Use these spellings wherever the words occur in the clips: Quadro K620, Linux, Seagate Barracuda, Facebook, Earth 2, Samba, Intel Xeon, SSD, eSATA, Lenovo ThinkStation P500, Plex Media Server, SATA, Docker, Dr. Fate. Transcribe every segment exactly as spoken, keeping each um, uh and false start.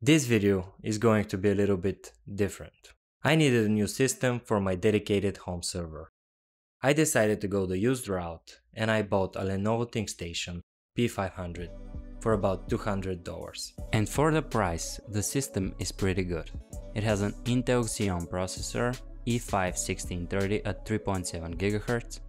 This video is going to be a little bit different. I needed a new system for my dedicated home server. I decided to go the used route and I bought a Lenovo ThinkStation P five hundred for about two hundred dollars. And for the price, the system is pretty good. It has an Intel Xeon processor, E five sixteen thirty at three point seven gigahertz.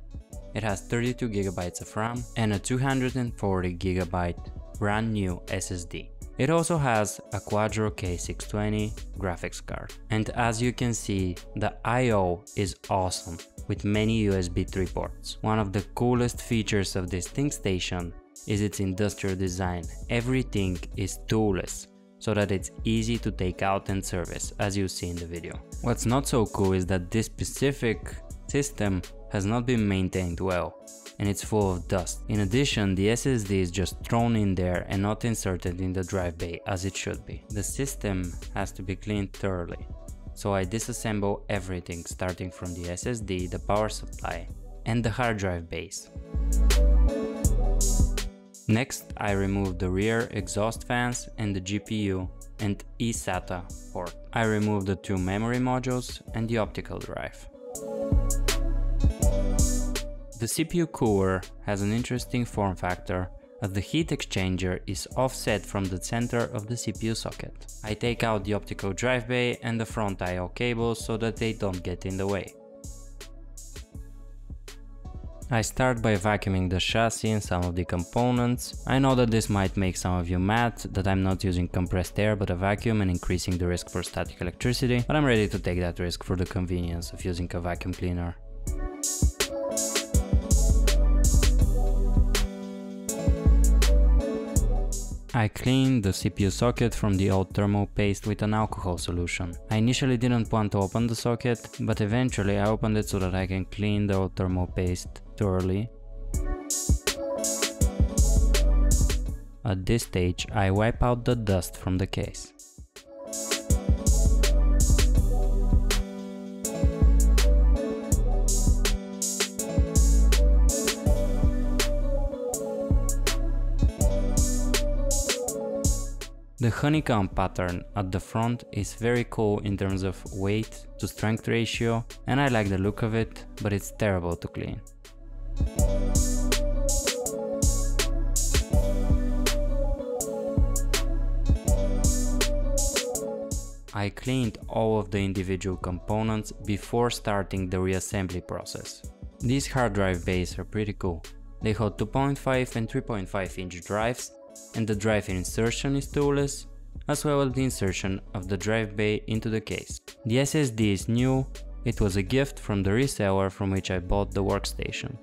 It has thirty-two gigabytes of RAM and a two hundred forty gigabyte brand new S S D. It also has a Quadro K six twenty graphics card. And as you can see, the I O is awesome with many U S B three ports. One of the coolest features of this ThinkStation is its industrial design. Everything is toolless, so that it's easy to take out and service, as you see in the video. What's not so cool is that this specific system has not been maintained well, and it's full of dust. In addition, the S S D is just thrown in there and not inserted in the drive bay as it should be. The system has to be cleaned thoroughly, so I disassemble everything starting from the S S D, the power supply, and the hard drive base. Next, I remove the rear exhaust fans and the G P U and eSATA port. I remove the two memory modules and the optical drive. The C P U cooler has an interesting form factor, as the heat exchanger is offset from the center of the C P U socket. I take out the optical drive bay and the front I O cables so that they don't get in the way. I start by vacuuming the chassis and some of the components. I know that this might make some of you mad that I'm not using compressed air but a vacuum and increasing the risk for static electricity, but I'm ready to take that risk for the convenience of using a vacuum cleaner. I cleaned the C P U socket from the old thermal paste with an alcohol solution. I initially didn't want to open the socket, but eventually I opened it so that I can clean the old thermal paste thoroughly. At this stage, I wipe out the dust from the case. The honeycomb pattern at the front is very cool in terms of weight to strength ratio, and I like the look of it, but it's terrible to clean. I cleaned all of the individual components before starting the reassembly process. These hard drive bays are pretty cool. They hold two point five and three point five inch drives, and the drive insertion is toolless, as well as the insertion of the drive bay into the case. The S S D is new, it was a gift from the reseller from which I bought the workstation.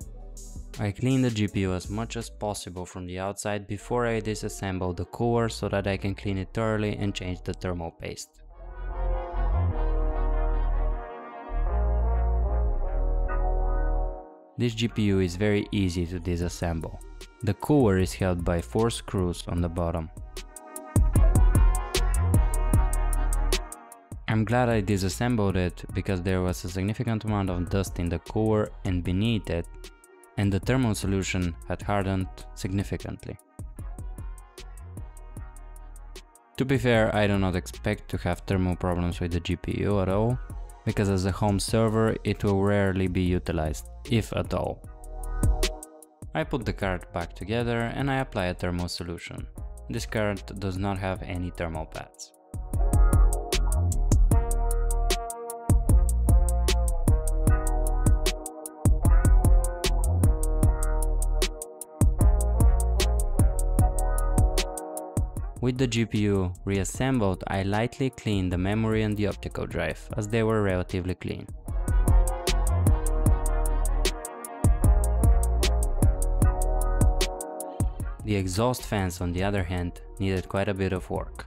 I clean the G P U as much as possible from the outside before I disassemble the cooler so that I can clean it thoroughly and change the thermal paste. This G P U is very easy to disassemble. The cooler is held by four screws on the bottom. I'm glad I disassembled it because there was a significant amount of dust in the cooler and beneath it, and the thermal solution had hardened significantly. To be fair, I do not expect to have thermal problems with the G P U at all, because as a home server it will rarely be utilized, if at all. I put the card back together and I apply a thermal solution. This card does not have any thermal pads. With the G P U reassembled, I lightly cleaned the memory and the optical drive, as they were relatively clean. The exhaust fans, on the other hand, needed quite a bit of work.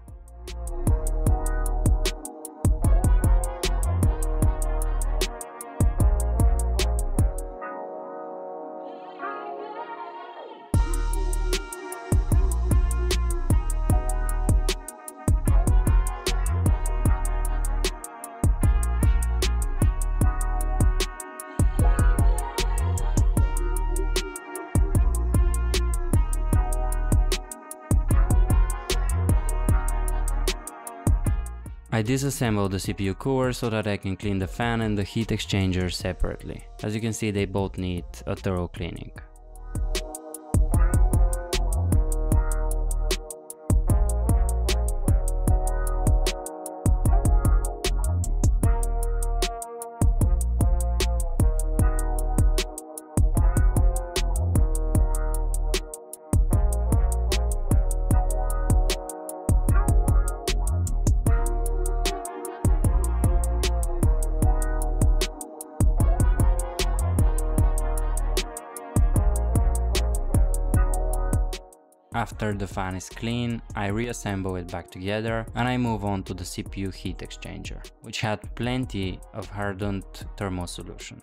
I disassembled the C P U core so that I can clean the fan and the heat exchanger separately. As you can see, they both need a thorough cleaning. After the fan is clean, I reassemble it back together and I move on to the C P U heat exchanger, which had plenty of hardened thermal solution.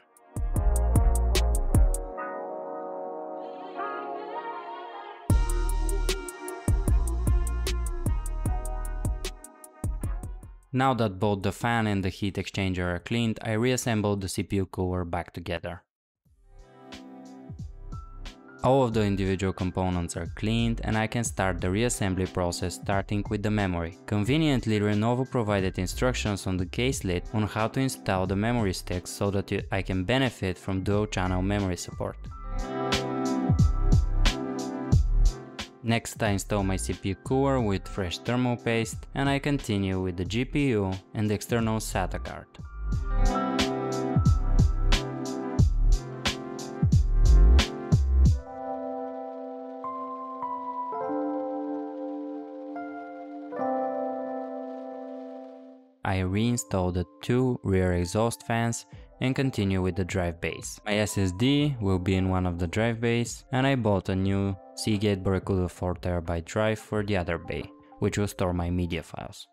Now that both the fan and the heat exchanger are cleaned, I reassembled the C P U cooler back together. All of the individual components are cleaned and I can start the reassembly process, starting with the memory. Conveniently, Lenovo provided instructions on the caselet on how to install the memory sticks so that I can benefit from dual channel memory support. Next, I install my C P U cooler with fresh thermal paste and I continue with the G P U and the external SATA card. I reinstall the two rear exhaust fans and continue with the drive bays. My S S D will be in one of the drive bays, and I bought a new Seagate Barracuda four terabyte drive for the other bay, which will store my media files.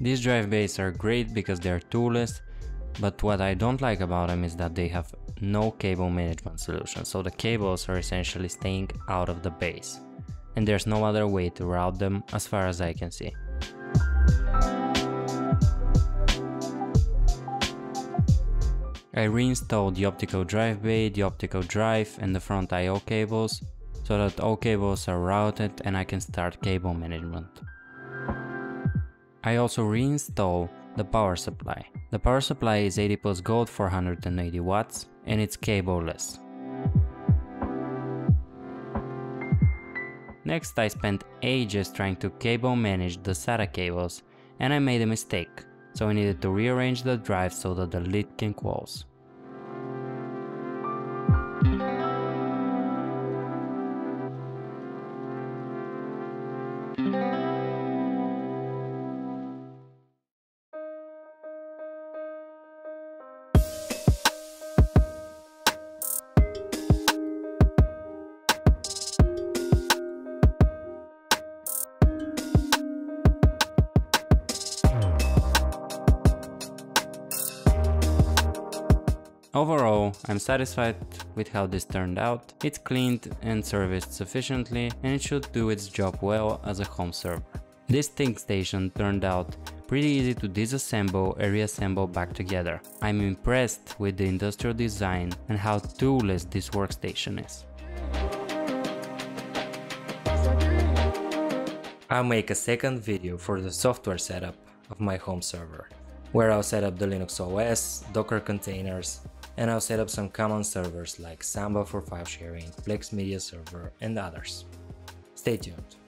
These drive bays are great because they are toolless, but what I don't like about them is that they have no cable management solution, so the cables are essentially staying out of the base, and there's no other way to route them as far as I can see. I reinstalled the optical drive bay, the optical drive and the front I O cables, so that all cables are routed and I can start cable management. I also reinstall the power supply. The power supply is eighty plus gold, four hundred eighty watts, and it's cableless. Next, I spent ages trying to cable manage the SATA cables, and I made a mistake, so I needed to rearrange the drive so that the lid can close. Overall, I'm satisfied with how this turned out. It's cleaned and serviced sufficiently, and it should do its job well as a home server. This ThinkStation turned out pretty easy to disassemble and reassemble back together. I'm impressed with the industrial design and how toolless this workstation is. I'll make a second video for the software setup of my home server, where I'll set up the Linux O S, Docker containers, and I'll set up some common servers like Samba for file sharing, Plex Media Server, and others. Stay tuned.